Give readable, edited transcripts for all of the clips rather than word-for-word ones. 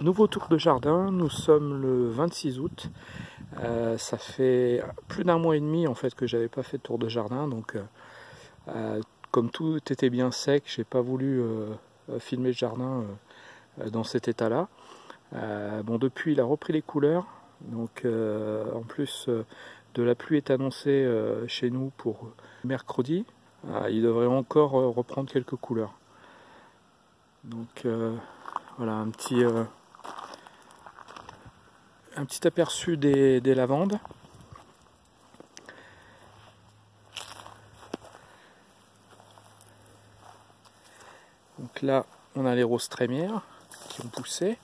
Nouveau tour de jardin, nous sommes le 26 août. Ça fait plus d'un mois et demi en fait que j'avais pas fait de tour de jardin, donc comme tout était bien sec, j'ai pas voulu filmer le jardin dans cet état-là. Bon, depuis il a repris les couleurs, donc en plus de la pluie est annoncée chez nous pour mercredi. Il devrait encore reprendre quelques couleurs. Donc voilà un petit aperçu des lavandes. Donc là, on a les roses trémières qui ont poussé.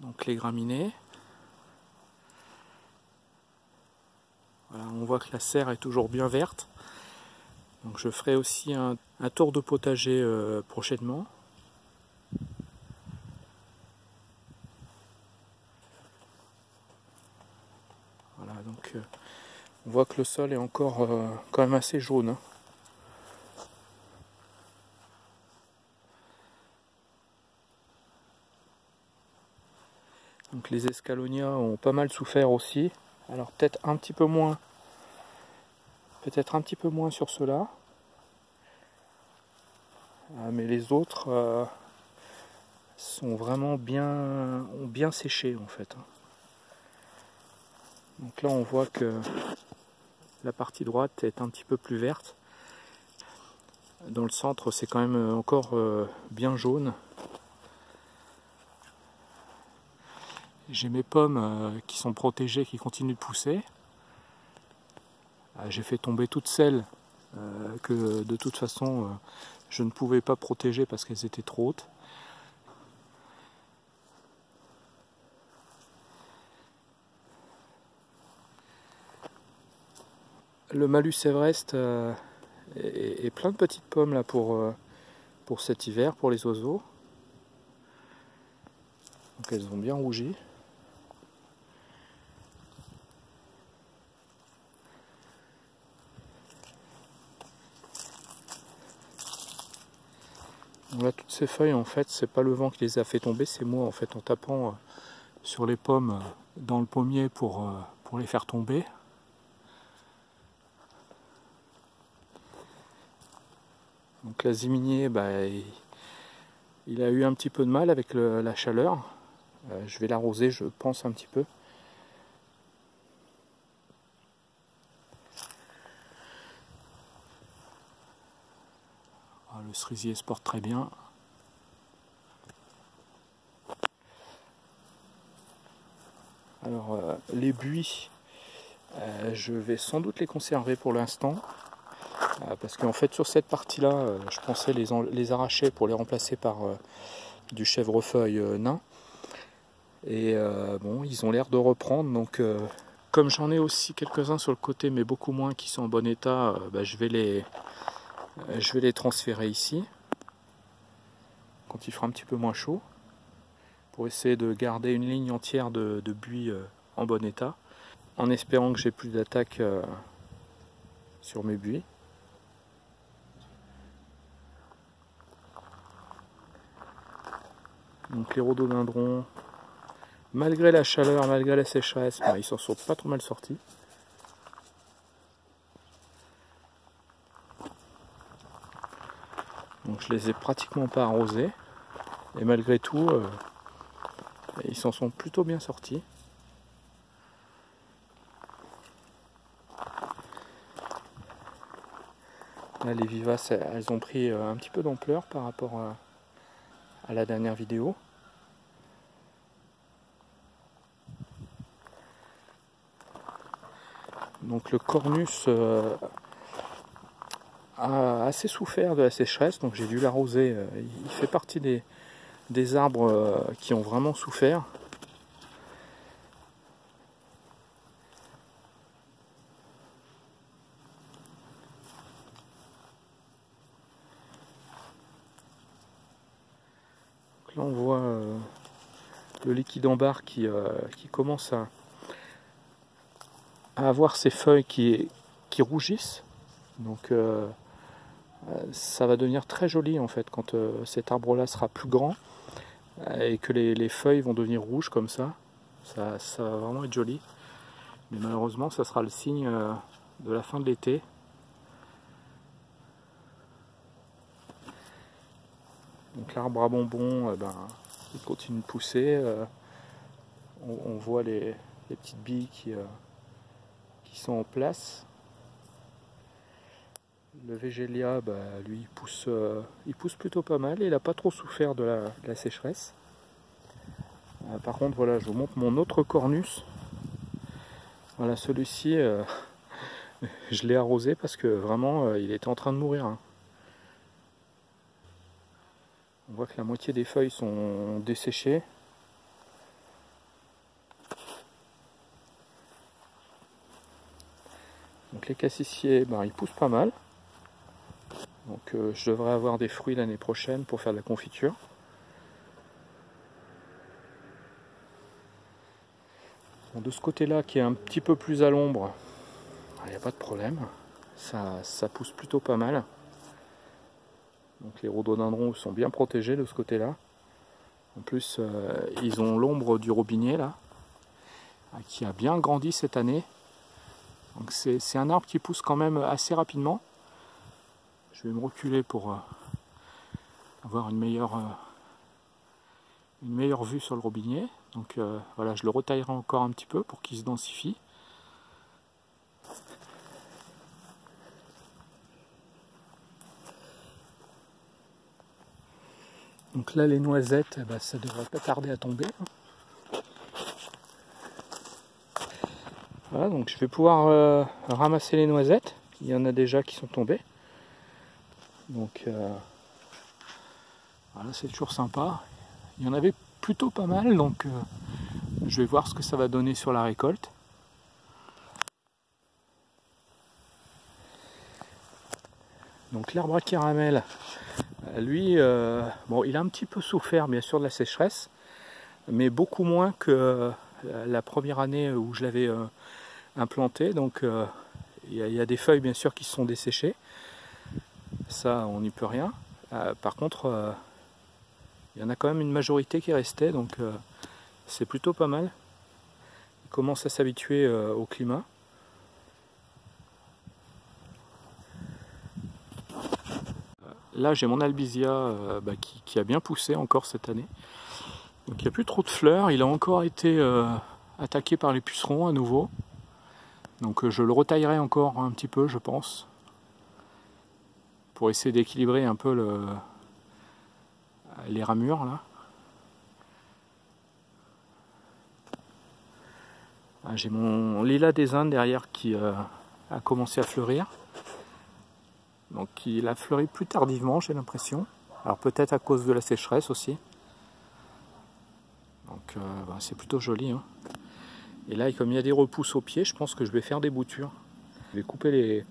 Donc les graminées. Voilà, on voit que la serre est toujours bien verte. Donc je ferai aussi un tour de potager prochainement. Voilà, donc on voit que le sol est encore quand même assez jaune, hein. Donc les escalonia ont pas mal souffert aussi. Alors peut-être un petit peu moins. Peut-être un petit peu moins sur ceux-là. Mais les autres sont vraiment ont bien séché en fait. Donc là on voit que la partie droite est un petit peu plus verte. Dans le centre c'est quand même encore bien jaune. J'ai mes pommes qui sont protégées, qui continuent de pousser. J'ai fait tomber toutes celles que de toute façon je ne pouvais pas protéger parce qu'elles étaient trop hautes. Le Malus Everest est plein de petites pommes là pour cet hiver, pour les oiseaux. Donc elles ont bien rougi. Là, toutes ces feuilles, en fait, c'est pas le vent qui les a fait tomber, c'est moi, en fait, en tapant sur les pommes dans le pommier pour les faire tomber. Donc l'aziminier, bah, il a eu un petit peu de mal avec la chaleur. Je vais l'arroser, je pense, un petit peu. Le cerisier se porte très bien. Alors les buis, je vais sans doute les conserver pour l'instant parce qu'en fait sur cette partie là je pensais les arracher pour les remplacer par du chèvrefeuille nain, et bon, ils ont l'air de reprendre, donc comme j'en ai aussi quelques-uns sur le côté mais beaucoup moins qui sont en bon état, bah, je vais les transférer ici, quand il fera un petit peu moins chaud, pour essayer de garder une ligne entière de buis en bon état, en espérant que j'ai plus d'attaque sur mes buis. Donc les rhododendrons, malgré la chaleur, malgré la sécheresse, bah, ils s'en sont pas trop mal sortis. Donc je les ai pratiquement pas arrosés, et malgré tout, ils s'en sont plutôt bien sortis. Là, les vivaces, elles ont pris un petit peu d'ampleur par rapport à la dernière vidéo. Donc le cornus a assez souffert de la sécheresse, donc j'ai dû l'arroser. Il fait partie des arbres qui ont vraiment souffert. Donc là on voit le liquide en barre qui commence à avoir ses feuilles qui rougissent. Donc ça va devenir très joli en fait quand cet arbre-là sera plus grand et que les feuilles vont devenir rouges comme ça. Ça va vraiment être joli. Mais malheureusement, ça sera le signe de la fin de l'été. Donc l'arbre à bonbons, il continue de pousser. On voit les petites billes qui sont en place. Le Végélia, lui, il pousse plutôt pas mal. Il n'a pas trop souffert de la sécheresse. Par contre, voilà, je vous montre mon autre cornus. Voilà, celui-ci, je l'ai arrosé parce que vraiment, il était en train de mourir. Hein. On voit que la moitié des feuilles sont desséchées. Donc les cassissiers, ils poussent pas mal. Donc je devrais avoir des fruits l'année prochaine pour faire de la confiture. Bon, de ce côté-là, qui est un petit peu plus à l'ombre, il n'y a pas de problème. Ça pousse plutôt pas mal. Donc les rhododendrons sont bien protégés de ce côté-là. En plus, ils ont l'ombre du robinet, là, qui a bien grandi cette année. Donc c'est un arbre qui pousse quand même assez rapidement. Je vais me reculer pour avoir une meilleure vue sur le robinet. Donc voilà, je le retaillerai encore un petit peu pour qu'il se densifie. Donc là, les noisettes, ça ne devrait pas tarder à tomber. Voilà, donc je vais pouvoir ramasser les noisettes. Il y en a déjà qui sont tombées. Donc voilà, c'est toujours sympa. Il y en avait plutôt pas mal, donc je vais voir ce que ça va donner sur la récolte. Donc l'arbre à caramel, lui, il a un petit peu souffert bien sûr de la sécheresse, mais beaucoup moins que la première année où je l'avais implanté. Donc il y a des feuilles bien sûr qui se sont desséchées, ça on n'y peut rien. Par contre, il y en a quand même une majorité qui est restée, donc c'est plutôt pas mal. Ils commencent à s'habituer au climat. Là, j'ai mon albizia qui a bien poussé encore cette année. Donc il n'y a plus trop de fleurs. Il a encore été attaqué par les pucerons à nouveau. Donc je le retaillerai encore un petit peu, je pense, pour essayer d'équilibrer un peu les ramures là. Ah, j'ai mon lilas des Indes derrière qui a commencé à fleurir. Donc il a fleuri plus tardivement, j'ai l'impression. Alors peut-être à cause de la sécheresse aussi. Donc c'est plutôt joli. Hein. Et là, comme il y a des repousses au pied, je pense que je vais faire des boutures. Je vais couper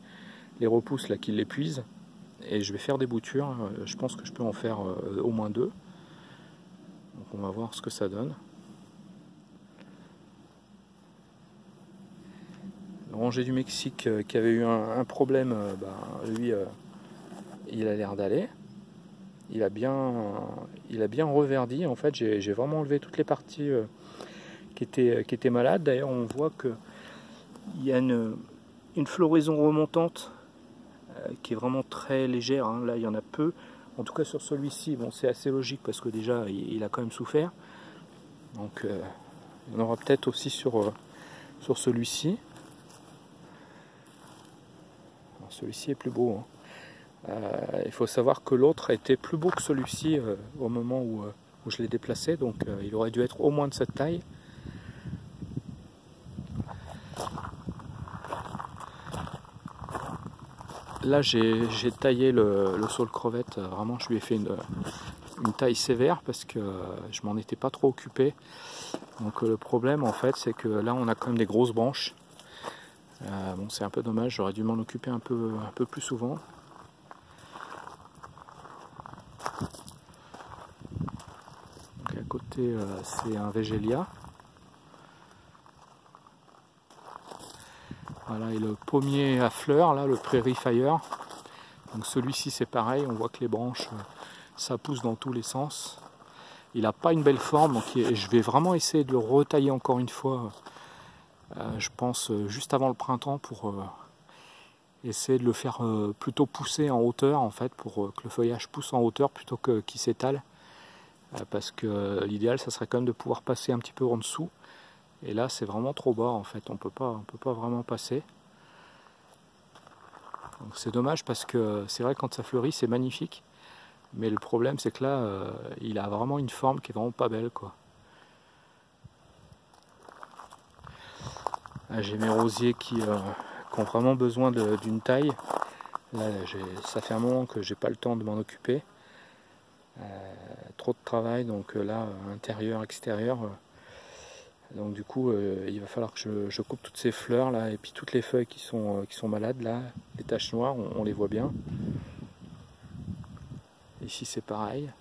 les repousses là qui l'épuisent. Et je vais faire des boutures, je pense que je peux en faire au moins 2. Donc on va voir ce que ça donne. L'oranger du Mexique qui avait eu un problème, lui, il a l'air d'aller. Il a bien reverdi. En fait, j'ai vraiment enlevé toutes les parties qui étaient malades. D'ailleurs, on voit qu'il y a une floraison remontante qui est vraiment très légère, hein. Là il y en a peu, en tout cas sur celui-ci. Bon, c'est assez logique parce que déjà il a quand même souffert, donc il y en aura peut-être aussi sur celui-ci. Celui-ci est plus beau, hein. Il faut savoir que l'autre était plus beau que celui-ci au moment où je l'ai déplacé, donc il aurait dû être au moins de cette taille. Là, j'ai taillé le saule crevette. Vraiment, je lui ai fait une taille sévère parce que je m'en étais pas trop occupé. Donc le problème, en fait, c'est que là, on a quand même des grosses branches. C'est un peu dommage. J'aurais dû m'en occuper un peu plus souvent. Donc à côté, c'est un Végélia. Voilà, et le pommier à fleurs, là, le Prairie Fire. Donc celui-ci c'est pareil, on voit que les branches, ça pousse dans tous les sens. Il n'a pas une belle forme, donc je vais vraiment essayer de le retailler encore une fois, je pense juste avant le printemps, pour essayer de le faire plutôt pousser en hauteur, en fait, pour que le feuillage pousse en hauteur plutôt qu'il s'étale. Parce que l'idéal, ça serait quand même de pouvoir passer un petit peu en dessous. Et là, c'est vraiment trop bas, en fait, on peut pas vraiment passer. Donc c'est dommage parce que c'est vrai, quand ça fleurit, c'est magnifique. Mais le problème, c'est que là, il a vraiment une forme qui est vraiment pas belle, quoi. J'ai mes rosiers qui ont vraiment besoin d'une taille. Là, ça fait un moment que j'ai pas le temps de m'en occuper. Trop de travail, donc là, intérieur, extérieur. Donc du coup, il va falloir que je coupe toutes ces fleurs là, et puis toutes les feuilles qui sont malades là, les taches noires, on les voit bien. Ici c'est pareil.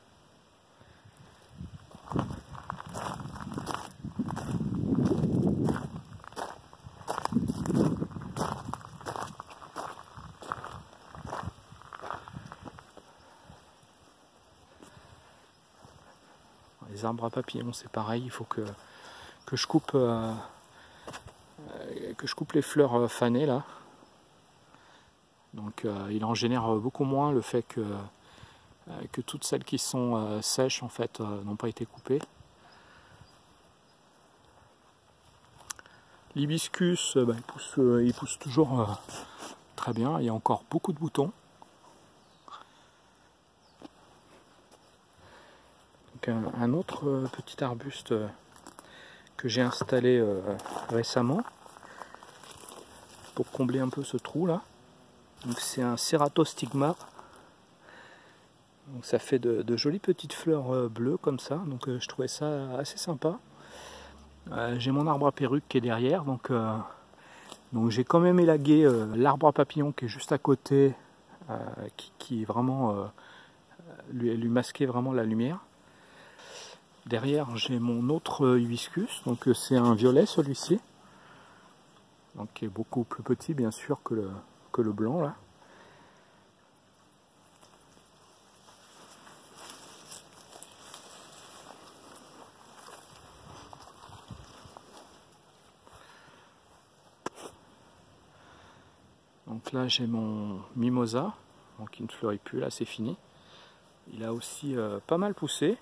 Les arbres à papillons, c'est pareil, il faut que je coupe les fleurs fanées là. Donc il en génère beaucoup moins, le fait que toutes celles qui sont sèches, en fait, n'ont pas été coupées. L'hibiscus, il pousse toujours très bien, il y a encore beaucoup de boutons. Donc, un autre petit arbuste que j'ai installé récemment pour combler un peu ce trou là. Donc c'est un Ceratostigma. Donc ça fait de jolies petites fleurs bleues comme ça, donc je trouvais ça assez sympa. J'ai mon arbre à perruque qui est derrière, donc j'ai quand même élagué l'arbre à papillon qui est juste à côté, qui est vraiment lui masquait vraiment la lumière. Derrière j'ai mon autre hibiscus, donc c'est un violet celui-ci, donc qui est beaucoup plus petit bien sûr que le blanc là. Donc là j'ai mon mimosa, donc qui ne fleurit plus, là c'est fini. Il a aussi pas mal poussé.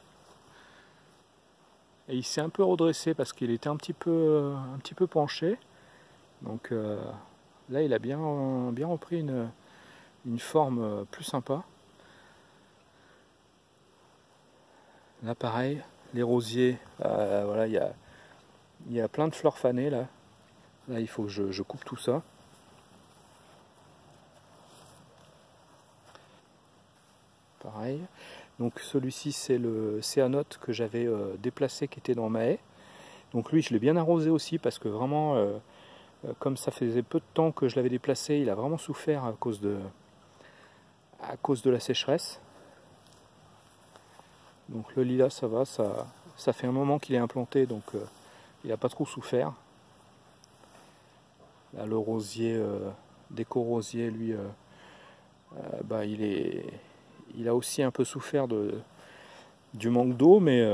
Et il s'est un peu redressé parce qu'il était un petit peu penché. Donc là il a bien repris une forme plus sympa. Là pareil, les rosiers, voilà, il y a plein de fleurs fanées là. Là il faut que je coupe tout ça. Pareil. Donc celui-ci c'est le céanote que j'avais déplacé, qui était dans ma haie. Donc lui je l'ai bien arrosé aussi parce que vraiment comme ça faisait peu de temps que je l'avais déplacé, il a vraiment souffert à cause de la sécheresse. Donc le lilas ça va, ça fait un moment qu'il est implanté, donc il n'a pas trop souffert. Là, le rosier, déco-rosier lui, il a aussi un peu souffert du manque d'eau, mais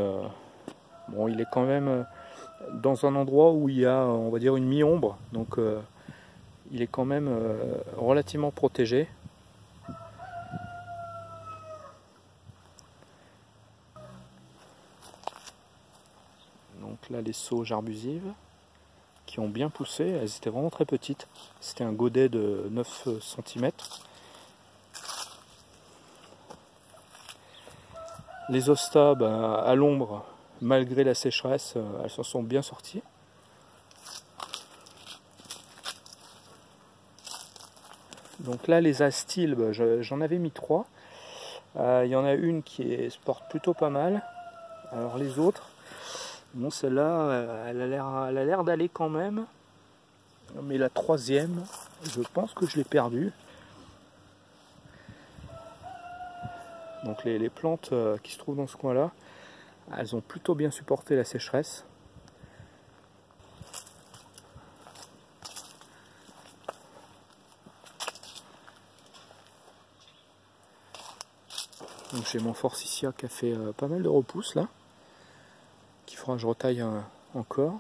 bon, il est quand même dans un endroit où il y a, on va dire, une mi-ombre, donc il est quand même relativement protégé. Donc là, les sauges arbusives qui ont bien poussé, elles étaient vraiment très petites, c'était un godet de 9 cm. Les hostas, à l'ombre, malgré la sécheresse, elles s'en sont bien sorties. Donc là, les astiles, j'en avais mis 3. Il y en a une qui se porte plutôt pas mal. Alors les autres, bon, celle-là, elle a l'air d'aller quand même. Mais la troisième, je pense que je l'ai perdue. Donc les plantes qui se trouvent dans ce coin-là, elles ont plutôt bien supporté la sécheresse. Donc j'ai mon forsythia qui a fait pas mal de repousses là, qu'il faudra que je retaille encore.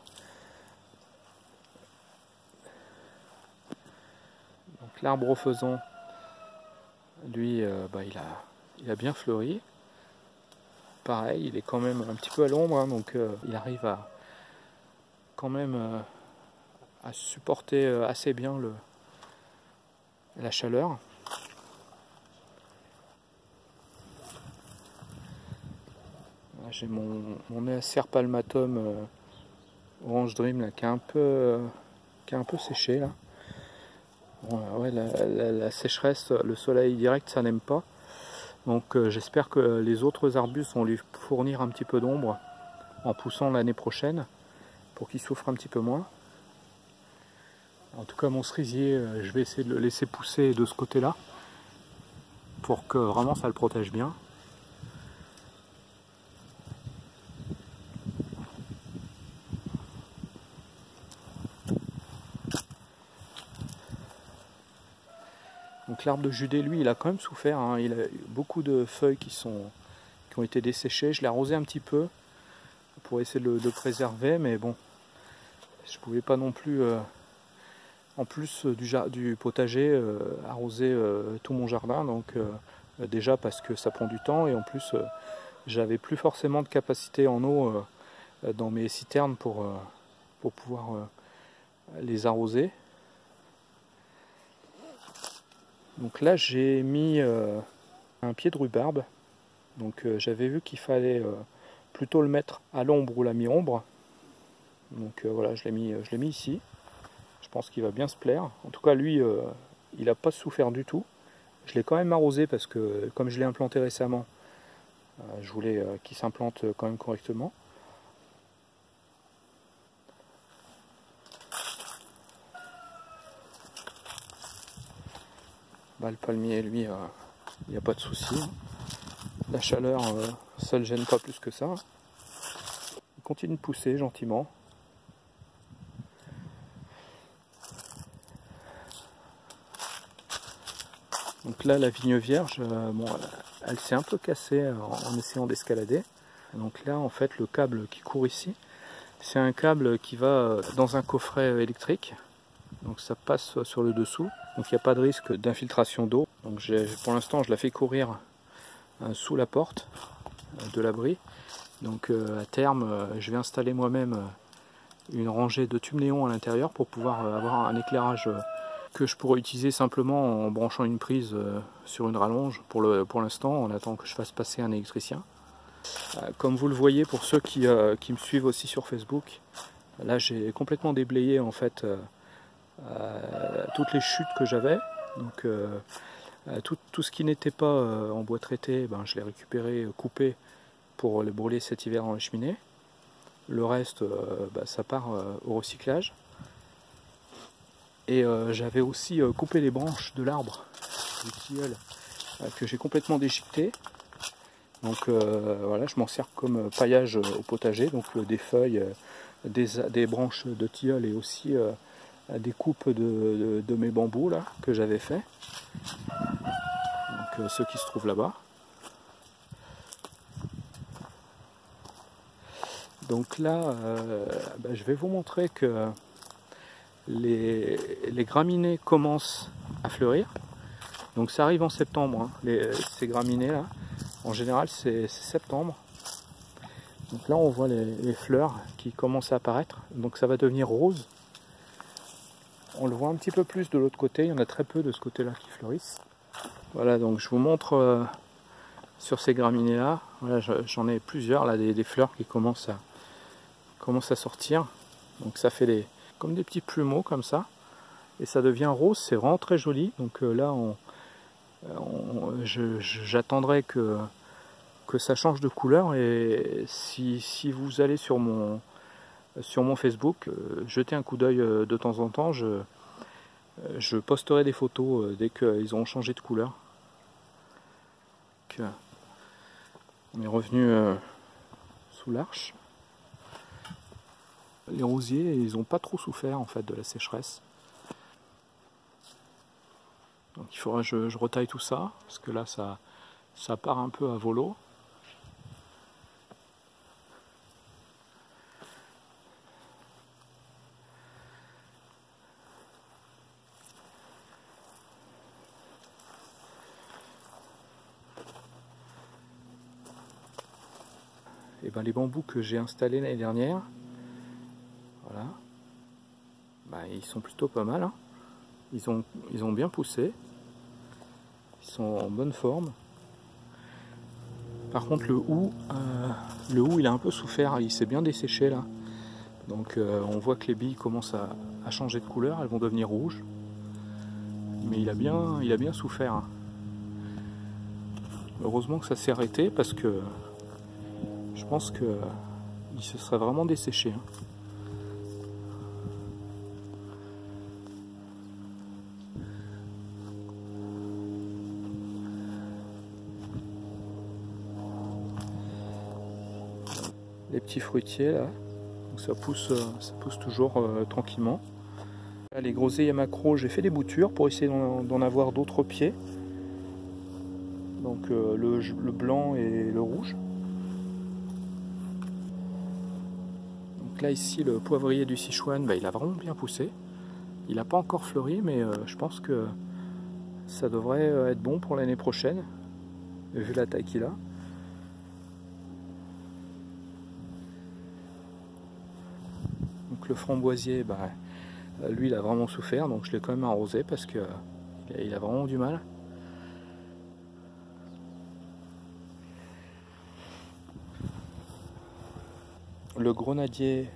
Donc l'arbre faisan, lui, il a bien fleuri. Pareil, il est quand même un petit peu à l'ombre, hein, donc il arrive à quand même à supporter assez bien la chaleur. J'ai mon Acer palmatum Orange Dream là, qui est un peu séché là. Voilà, ouais, la sécheresse, le soleil direct, ça n'aime pas. Donc j'espère que les autres arbustes vont lui fournir un petit peu d'ombre en poussant l'année prochaine pour qu'il souffre un petit peu moins. En tout cas, mon cerisier, je vais essayer de le laisser pousser de ce côté-là pour que vraiment ça le protège bien. Donc l'arbre de Judée, lui, il a quand même souffert, hein. Il a eu beaucoup de feuilles qui ont été desséchées. Je l'ai arrosé un petit peu pour essayer de le préserver, mais bon, je ne pouvais pas non plus, en plus du potager, arroser tout mon jardin. Donc déjà parce que ça prend du temps, et en plus j'avais plus forcément de capacité en eau dans mes citernes pour pouvoir les arroser. Donc là j'ai mis un pied de rhubarbe, donc j'avais vu qu'il fallait plutôt le mettre à l'ombre ou la mi-ombre, donc voilà, je l'ai mis ici, je pense qu'il va bien se plaire. En tout cas lui, il n'a pas souffert du tout, je l'ai quand même arrosé parce que comme je l'ai implanté récemment, je voulais qu'il s'implante quand même correctement. Bah, le palmier, lui, il n'y a pas de souci. La chaleur, ça ne le gêne pas plus que ça. Il continue de pousser gentiment. Donc là, la vigne vierge, elle s'est un peu cassée en essayant d'escalader. Donc là, en fait, le câble qui court ici, c'est un câble qui va dans un coffret électrique. Donc ça passe sur le dessous, donc il n'y a pas de risque d'infiltration d'eau. Donc pour l'instant je la fais courir sous la porte de l'abri. Donc à terme je vais installer moi-même une rangée de tubes néons à l'intérieur pour pouvoir avoir un éclairage que je pourrais utiliser simplement en branchant une prise sur une rallonge pour l'instant, en attendant que je fasse passer un électricien. Comme vous le voyez, pour ceux qui me suivent aussi sur Facebook, là j'ai complètement déblayé en fait toutes les chutes que j'avais, donc tout ce qui n'était pas en bois traité, je l'ai récupéré, coupé pour le brûler cet hiver dans la cheminée. Le reste, ça part au recyclage. Et j'avais aussi coupé les branches de l'arbre, du tilleul, que j'ai complètement déchiqueté. Donc voilà, je m'en sers comme paillage au potager, donc des feuilles, des branches de tilleul, et aussi des coupes de mes bambous là que j'avais fait, donc ceux qui se trouvent là-bas. Donc là je vais vous montrer que les graminées commencent à fleurir, donc ça arrive en septembre, hein, ces graminées là en général c'est septembre. Donc là on voit les fleurs qui commencent à apparaître, donc ça va devenir rose. On le voit un petit peu plus de l'autre côté, il y en a très peu de ce côté-là qui fleurissent. Voilà, donc je vous montre sur ces graminées-là, voilà, j'en ai plusieurs, là, des fleurs qui commencent à sortir. Donc ça fait comme des petits plumeaux comme ça, et ça devient rose, c'est vraiment très joli. Donc là, j'attendrai que ça change de couleur, et si vous allez sur mon Facebook, jetez un coup d'œil de temps en temps, je posterai des photos dès qu'ils auront changé de couleur. Donc, on est revenu sous l'arche. Les rosiers, ils n'ont pas trop souffert en fait de la sécheresse. Donc il faudra que je retaille tout ça, parce que là ça, ça part un peu à volo. Et ben les bambous que j'ai installés l'année dernière, voilà, ben ils sont plutôt pas mal, hein. Ils ont bien poussé, ils sont en bonne forme. Par contre le hou il a un peu souffert, il s'est bien desséché là. Donc on voit que les billes commencent à changer de couleur, elles vont devenir rouges. Mais il a bien souffert. Hein. Heureusement que ça s'est arrêté parce que je pense que il se serait vraiment desséché. Hein. Les petits fruitiers là, donc ça pousse toujours tranquillement. Là, les groseilles à maquereaux, j'ai fait des boutures pour essayer d'en avoir d'autres pieds. Donc le blanc et le rouge. Donc là ici le poivrier du Sichuan, bah, il a vraiment bien poussé. Il n'a pas encore fleuri, mais je pense que ça devrait être bon pour l'année prochaine, vu la taille qu'il a. Le framboisier, bah, lui il a vraiment souffert, donc je l'ai quand même arrosé parce que il a vraiment du mal. Le grenadier,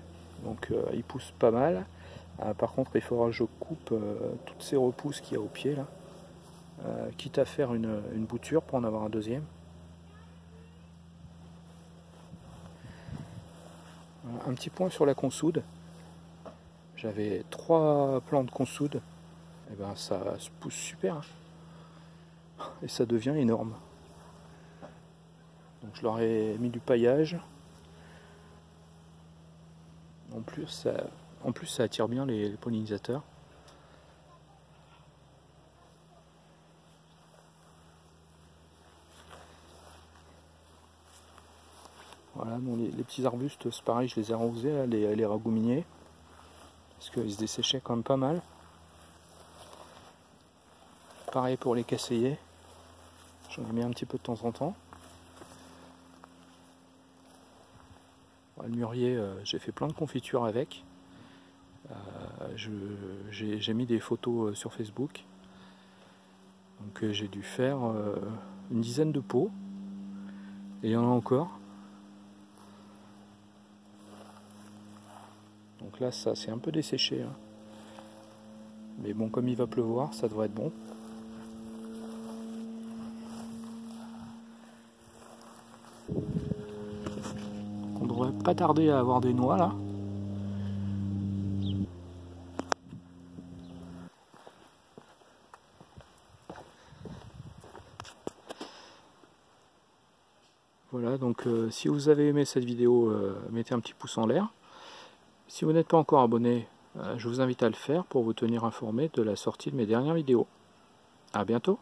donc il pousse pas mal. Par contre il faudra que je coupe toutes ces repousses qu'il y a au pied là, quitte à faire une bouture pour en avoir un deuxième. Un petit point sur la consoude. J'avais 3 plants de consoude, et ben ça se pousse super, hein. Et ça devient énorme. Donc je leur ai mis du paillage. En plus ça attire bien les pollinisateurs. Voilà, bon, les petits arbustes, c'est pareil, je les ai arrosés, là, les ragouminiers. Parce qu'ils se desséchaient quand même pas mal. Pareil pour les casseillers. J'en ai mis un petit peu de temps en temps. Le mûrier, j'ai fait plein de confitures avec. J'ai mis des photos sur Facebook. Donc j'ai dû faire une dizaine de pots. Et il y en a encore. Donc là, ça c'est un peu desséché, hein. Mais bon, comme il va pleuvoir, ça devrait être bon. On devrait pas tarder à avoir des noix là. Voilà, donc si vous avez aimé cette vidéo, mettez un petit pouce en l'air. Si vous n'êtes pas encore abonné, je vous invite à le faire pour vous tenir informé de la sortie de mes dernières vidéos. À bientôt!